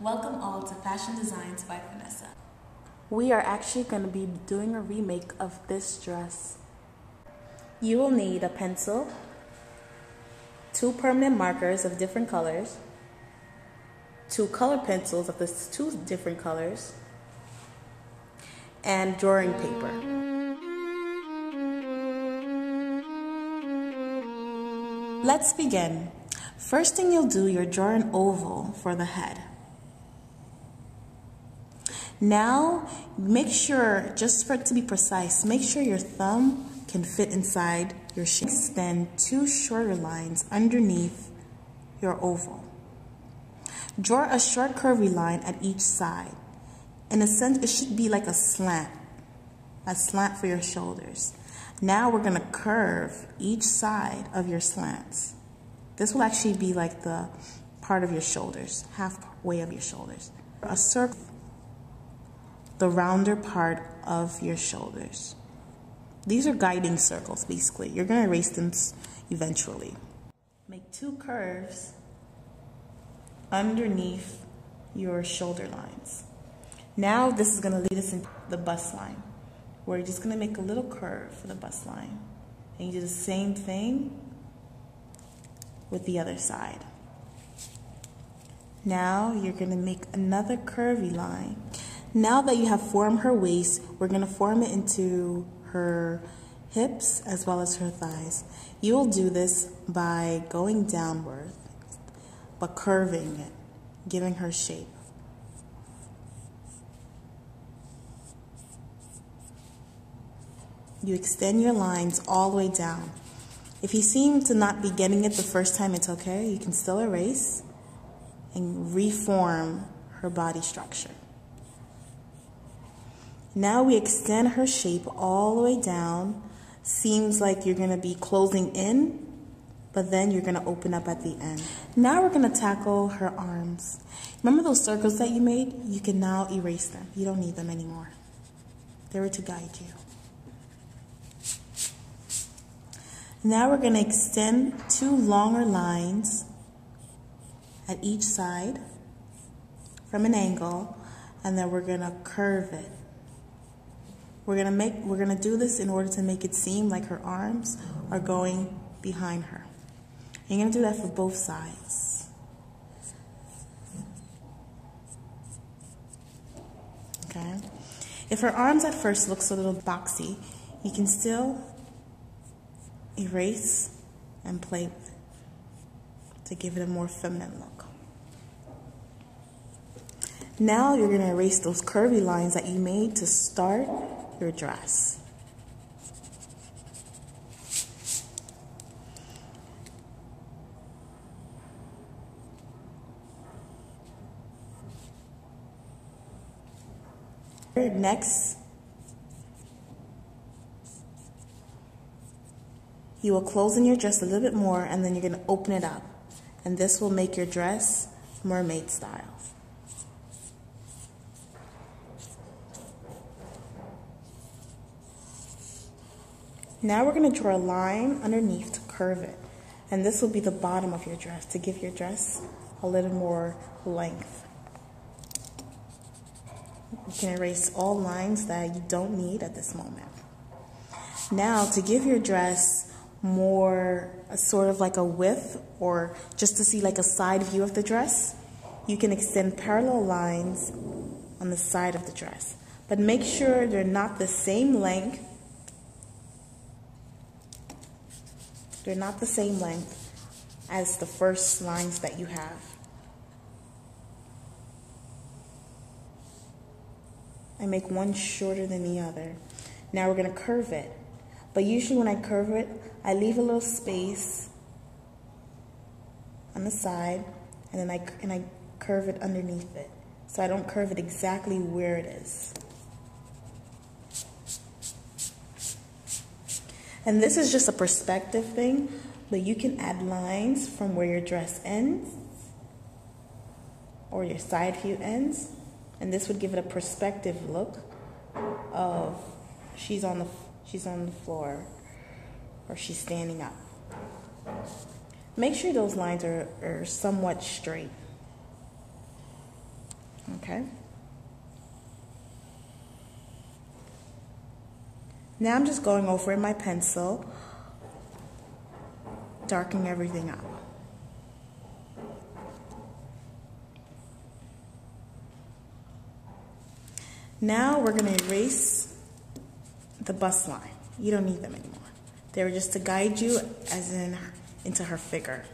Welcome all to Fashion Designs by Vanessa. We are actually going to be doing a remake of this dress. You will need a pencil, 2 permanent markers of different colors, 2 color pencils of the 2 different colors, and drawing paper. Let's begin. First thing you'll do, you'll draw an oval for the head. Now, make sure, just for it to be precise, make sure your thumb can fit inside your shape. Extend 2 shorter lines underneath your oval. Draw a short curvy line at each side. In a sense, it should be like a slant for your shoulders. Now we're going to curve each side of your slants. This will actually be like the part of your shoulders, halfway of your shoulders. A circle, the rounder part of your shoulders. These are guiding circles, basically. You're going to erase them eventually. Make 2 curves underneath your shoulder lines. Now this is going to lead us into the bust line. We're just going to make a little curve for the bust line. And you do the same thing with the other side. Now you're going to make another curvy line. Now that you have formed her waist, we're going to form it into her hips as well as her thighs. You'll do this by going downward, but curving it, giving her shape. You extend your lines all the way down. If you seem to not be getting it the first time, it's okay. You can still erase and reform her body structure. Now we extend her shape all the way down. Seems like you're gonna be closing in, but then you're gonna open up at the end. Now we're gonna tackle her arms. Remember those circles that you made? You can now erase them. You don't need them anymore. They were to guide you. Now we're going to extend 2 longer lines at each side from an angle, and then we're going to curve it. We're going to do this in order to make it seem like her arms are going behind her. You're going to do that for both sides. Okay. If her arms at first looks a little boxy, you can still erase and play with it to give it a more feminine look. Now you're going to erase those curvy lines that you made to start your dress. Next, you will close in your dress a little bit more, and then you're going to open it up. And this will make your dress mermaid style. Now we're going to draw a line underneath to curve it. And this will be the bottom of your dress to give your dress a little more length. You can erase all lines that you don't need at this moment. Now, to give your dress more sort of like a width, or just to see like a side view of the dress, you can extend parallel lines on the side of the dress, but make sure they're not the same length. They're not the same length as the first lines that you have. I make one shorter than the other. Now we're going to curve it. But usually when I curve it, I leave a little space on the side, and then I curve it underneath it. So I don't curve it exactly where it is. And this is just a perspective thing, but you can add lines from where your dress ends or your side view ends, and this would give it a perspective look of she's on the floor, or she's standing up. Make sure those lines are somewhat straight. Okay. Now I'm just going over in my pencil, darkening everything up. Now we're going to erase the bust line. You don't need them anymore. They were just to guide you into her figure.